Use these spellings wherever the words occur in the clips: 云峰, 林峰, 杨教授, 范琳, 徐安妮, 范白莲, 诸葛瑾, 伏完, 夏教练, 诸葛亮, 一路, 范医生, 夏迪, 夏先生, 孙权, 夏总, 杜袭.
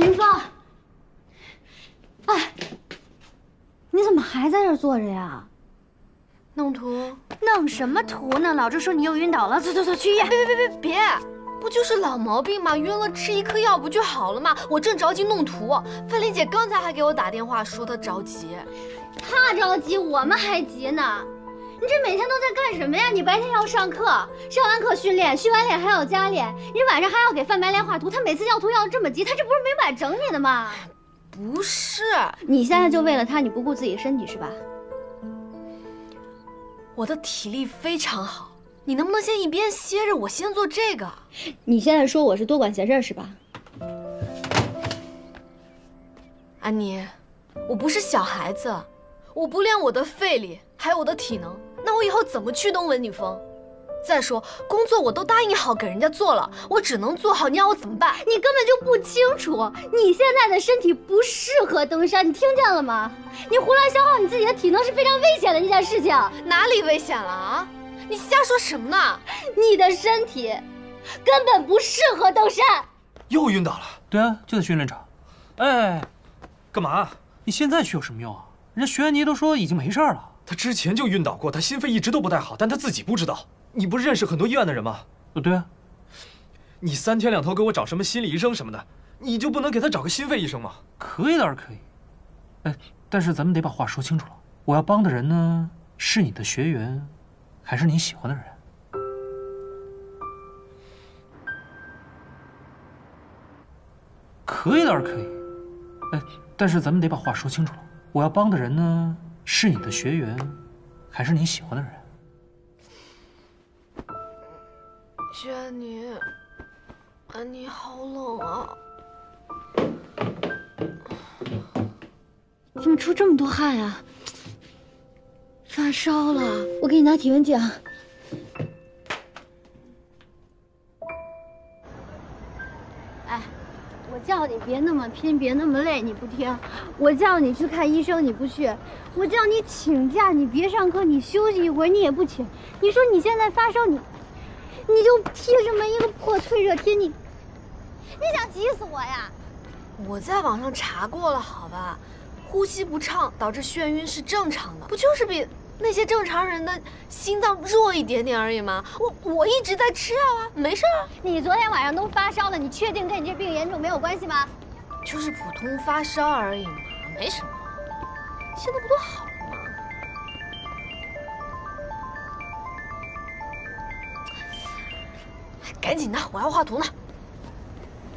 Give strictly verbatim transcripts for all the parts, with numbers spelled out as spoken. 云峰，哎，你怎么还在这坐着呀？弄图？弄什么图呢？老周说你又晕倒了，走走走，去医院。别别别别别！不就是老毛病吗？晕了吃一颗药不就好了吗？我正着急弄图，范琳姐刚才还给我打电话说她着急。她着急，我们还急呢。 你这每天都在干什么呀？你白天要上课，上完课训练，训完练还要加练，你晚上还要给范白莲画图。他每次要图要的这么急，他这不是没把整你的吗？不是，你现在就为了他，你不顾自己身体是吧？我的体力非常好，你能不能先一边歇着，我先做这个？你现在说我是多管闲事是吧？安妮，我不是小孩子，我不练我的肺力，还有我的体能。 那我以后怎么去东文女峰？再说工作我都答应好给人家做了，我只能做好，你让我怎么办？你根本就不清楚，你现在的身体不适合登山，你听见了吗？你胡乱消耗你自己的体能是非常危险的一件事情。哪里危险了啊？你瞎说什么呢？你的身体根本不适合登山。又晕倒了？对啊，就在训练场。哎，干嘛？你现在去有什么用啊？人家徐安妮都说已经没事了。 他之前就晕倒过，他心肺一直都不太好，但他自己不知道。你不是认识很多医院的人吗？呃，对啊。你三天两头给我找什么心理医生什么的，你就不能给他找个心肺医生吗？可以倒是可以，哎，但是咱们得把话说清楚了。我要帮的人呢，是你的学员，还是你喜欢的人？可以倒是可以，哎，但是咱们得把话说清楚了。我要帮的人呢？ 是你的学员，还是你喜欢的人？徐安妮，安妮好冷啊！怎么出这么多汗呀、啊？发烧了，我给你拿体温计啊。哎，我叫你别那么拼，别那么累，你不听；我叫你去看医生，你不去。 我叫你请假，你别上课，你休息一会儿，你也不请。你说你现在发烧，你你就披这么一个破翠热贴，你你想急死我呀！我在网上查过了，好吧，呼吸不畅导致眩晕是正常的，不就是比那些正常人的心脏弱一点点而已吗？我我一直在吃药啊，没事啊。你昨天晚上都发烧了，你确定跟你这病严重没有关系吗？就是普通发烧而已嘛，没什么。 现在不都好了吗？赶紧的，我还要画图呢。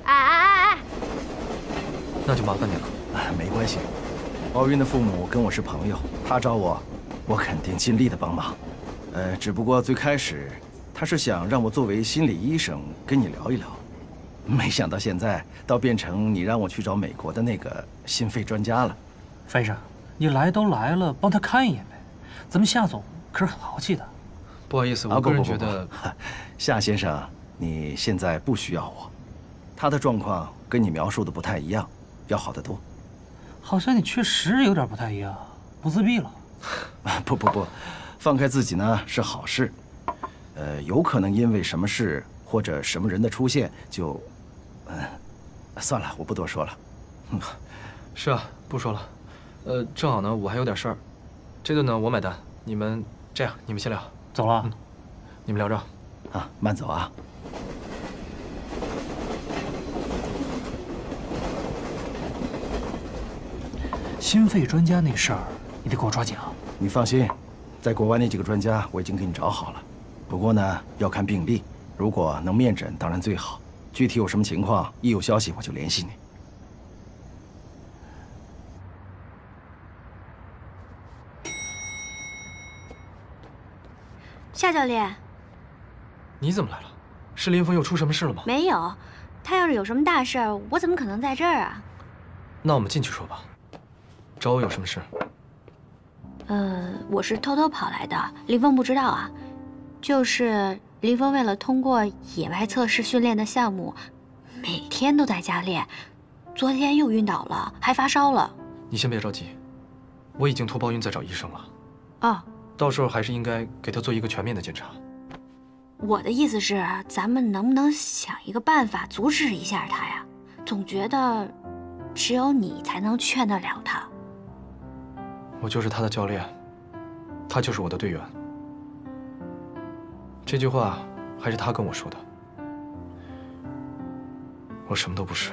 哎哎哎哎！那就麻烦你了。哎，没关系。奥运的父母跟我是朋友，他找我，我肯定尽力的帮忙。呃，只不过最开始他是想让我作为心理医生跟你聊一聊，没想到现在倒变成你让我去找美国的那个心肺专家了。范医生。 你来都来了，帮他看一眼呗。咱们夏总可是很豪气的。不好意思，我个人觉得，夏先生，你现在不需要我。他的状况跟你描述的不太一样，要好得多。好像你确实有点不太一样，不自闭了。不不不，放开自己呢是好事。呃，有可能因为什么事或者什么人的出现就，嗯，算了，我不多说了。是啊，不说了。 呃，正好呢，我还有点事儿，这顿呢我买单，你们这样，你们先聊，走了，嗯，你们聊着，啊，慢走啊。心肺专家那事儿，你得给我抓紧啊。你放心，在国外那几个专家我已经给你找好了，不过呢要看病例，如果能面诊当然最好，具体有什么情况，一有消息我就联系你。 夏教练，你怎么来了？是林峰又出什么事了吗？没有，他要是有什么大事儿，我怎么可能在这儿啊？那我们进去说吧。找我有什么事？呃，我是偷偷跑来的，林峰不知道啊。就是林峰为了通过野外测试训练的项目，每天都在家练，昨天又晕倒了，还发烧了。你先别着急，我已经脱包晕在找医生了。哦。 到时候还是应该给他做一个全面的检查。我的意思是，咱们能不能想一个办法阻止一下他呀？总觉得只有你才能劝得了他。我就是他的教练，他就是我的队员。这句话还是他跟我说的。我什么都不是。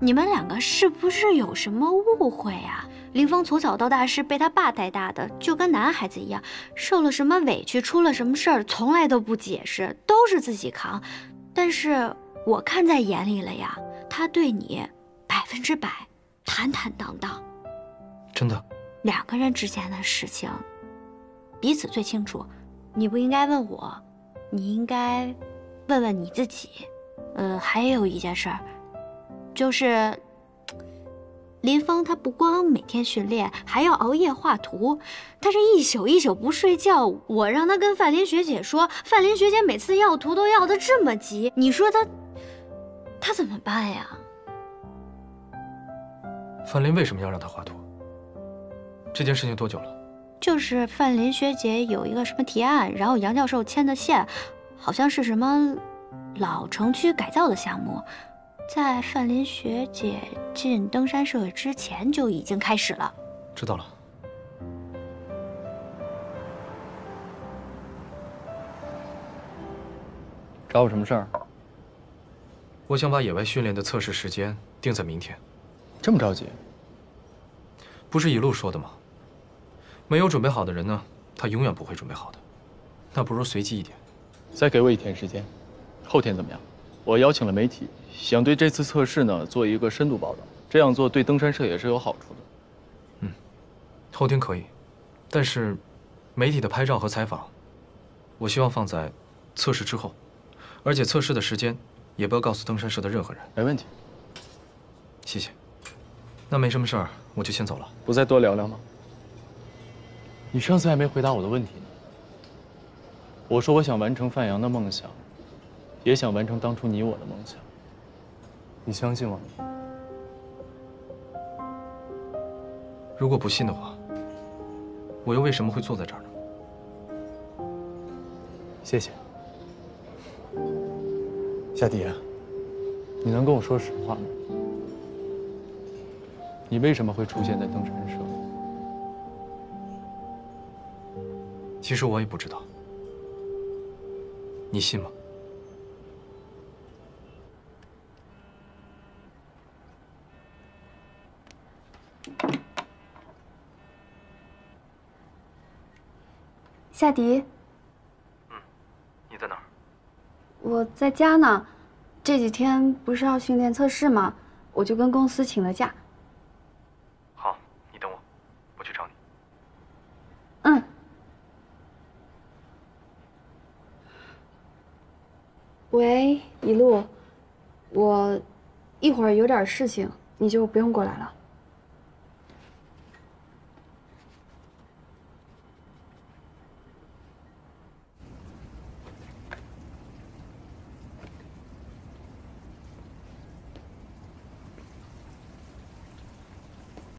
你们两个是不是有什么误会啊？林峰从小到大是被他爸带大的，就跟男孩子一样，受了什么委屈，出了什么事儿，从来都不解释，都是自己扛。但是我看在眼里了呀，他对你百分之百坦坦荡荡。真的。两个人之间的事情，彼此最清楚。你不应该问我，你应该问问你自己。呃，还有一件事儿，就是林峰他不光每天训练，还要熬夜画图，他是一宿一宿不睡觉。我让他跟范林学姐说，范林学姐每次要图都要的这么急，你说他他怎么办呀？范林为什么要让他画图？这件事情多久了？就是范林学姐有一个什么提案，然后杨教授牵的线，好像是什么老城区改造的项目，在范林学姐进登山社之前就已经开始了。知道了。找我什么事儿？我想把野外训练的测试时间定在明天。这么着急？不是一路说的吗？没有准备好的人呢，他永远不会准备好的。那不如随机一点。再给我一天时间，后天怎么样？我邀请了媒体，想对这次测试呢做一个深度报道。这样做对登山社也是有好处的。嗯，后天可以，但是媒体的拍照和采访，我希望放在测试之后，而且测试的时间也不要告诉登山社的任何人。没问题。谢谢。那没什么事儿，我就先走了。不再多聊聊吗？你上次还没回答我的问题呢。我说我想完成范阳的梦想，也想完成当初你我的梦想。你相信吗？如果不信的话，我又为什么会坐在这儿呢？谢谢。夏迪啊，你能跟我说实话吗？你为什么会出现在登山社？其实我也不知道，你信吗？夏迪。嗯，你在哪儿？我在家呢，这几天不是要训练测试吗？我就跟公司请了假。好，你等我，我去找你。嗯。喂，一路，我一会儿有点事情，你就不用过来了。